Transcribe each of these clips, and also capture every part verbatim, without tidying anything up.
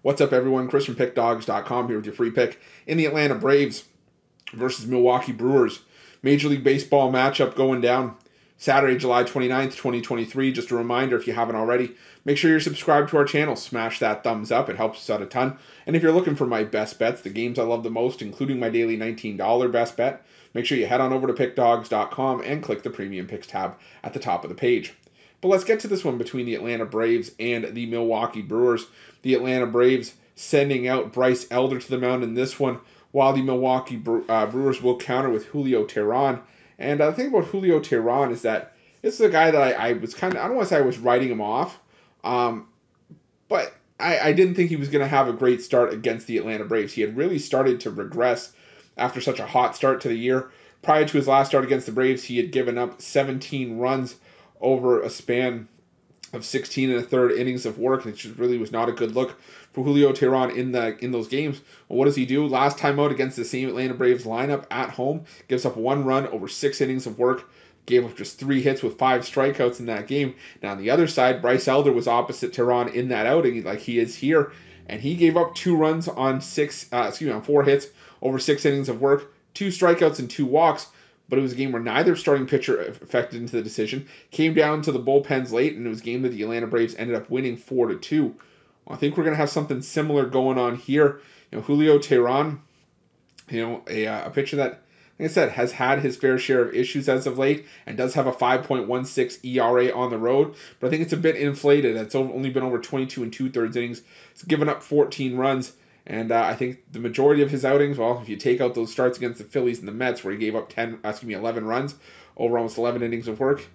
What's up, everyone? Chris from Pick Dawgz dot com here with your free pick in the Atlanta Braves versus Milwaukee Brewers. Major League Baseball matchup going down Saturday, July twenty-ninth, twenty twenty-three. Just a reminder, if you haven't already, make sure you're subscribed to our channel. Smash that thumbs up. It helps us out a ton. And if you're looking for my best bets, the games I love the most, including my daily nineteen dollar best bet, make sure you head on over to Pick Dawgz dot com and click the Premium Picks tab at the top of the page. But let's get to this one between the Atlanta Braves and the Milwaukee Brewers. The Atlanta Braves sending out Bryce Elder to the mound in this one, while the Milwaukee Bre uh, Brewers will counter with Julio Teheran. And uh, the thing about Julio Teheran is that this is a guy that I, I was kind of, I don't want to say I was writing him off, um, but I, I didn't think he was going to have a great start against the Atlanta Braves. He had really started to regress after such a hot start to the year. Prior to his last start against the Braves, he had given up seventeen runs over a span of sixteen and a third innings of work, and it just really was not a good look for Julio Teheran in the in those games. Well, what does he do? Last time out against the same Atlanta Braves lineup at home, gives up one run over six innings of work, gave up just three hits with five strikeouts in that game. Now on the other side, Bryce Elder was opposite Teheran in that outing, like he is here, and he gave up two runs on six, uh, excuse me, on four hits over six innings of work, two strikeouts and two walks. But it was a game where neither starting pitcher affected into the decision. Came down to the bullpens late, and it was a game that the Atlanta Braves ended up winning four to two. Well, I think we're going to have something similar going on here. You know, Julio Teheran, you know, a, a pitcher that, like I said, has had his fair share of issues as of late and does have a five point one six E R A on the road. But I think it's a bit inflated. It's only been over twenty-two and two-thirds innings. It's given up fourteen runs. And uh, I think the majority of his outings, well, if you take out those starts against the Phillies and the Mets, where he gave up ten, excuse me, eleven runs over almost eleven innings of work,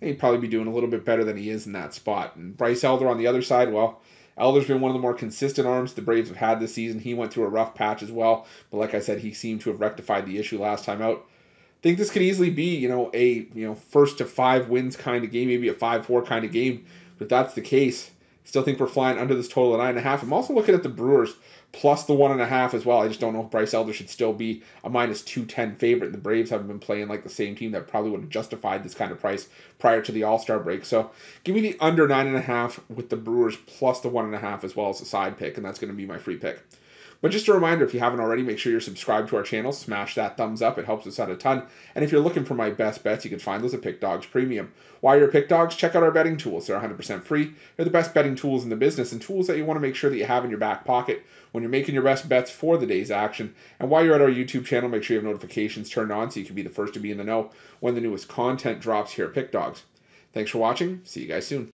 he'd probably be doing a little bit better than he is in that spot. And Bryce Elder on the other side, well, Elder's been one of the more consistent arms the Braves have had this season. He went through a rough patch as well, but like I said, he seemed to have rectified the issue last time out. I think this could easily be, you know, a you know first to five wins kind of game, maybe a five four kind of game. But if that's the case, still think we're flying under this total of nine and a half. I'm also looking at the Brewers plus the one and a half as well. I just don't know if Bryce Elder should still be a minus two ten favorite. The Braves haven't been playing like the same team that probably would have justified this kind of price prior to the All Star break. So give me the under nine and a half with the Brewers plus the one and a half as well as a side pick, and that's going to be my free pick. But just a reminder, if you haven't already, make sure you're subscribed to our channel. Smash that thumbs up. It helps us out a ton. And if you're looking for my best bets, you can find those at PickDawgz Premium. While you're at PickDawgz, check out our betting tools. They're one hundred percent free. They're the best betting tools in the business and tools that you want to make sure that you have in your back pocket when you're making your best bets for the day's action. And while you're at our YouTube channel, make sure you have notifications turned on so you can be the first to be in the know when the newest content drops here at PickDawgz. Thanks for watching. See you guys soon.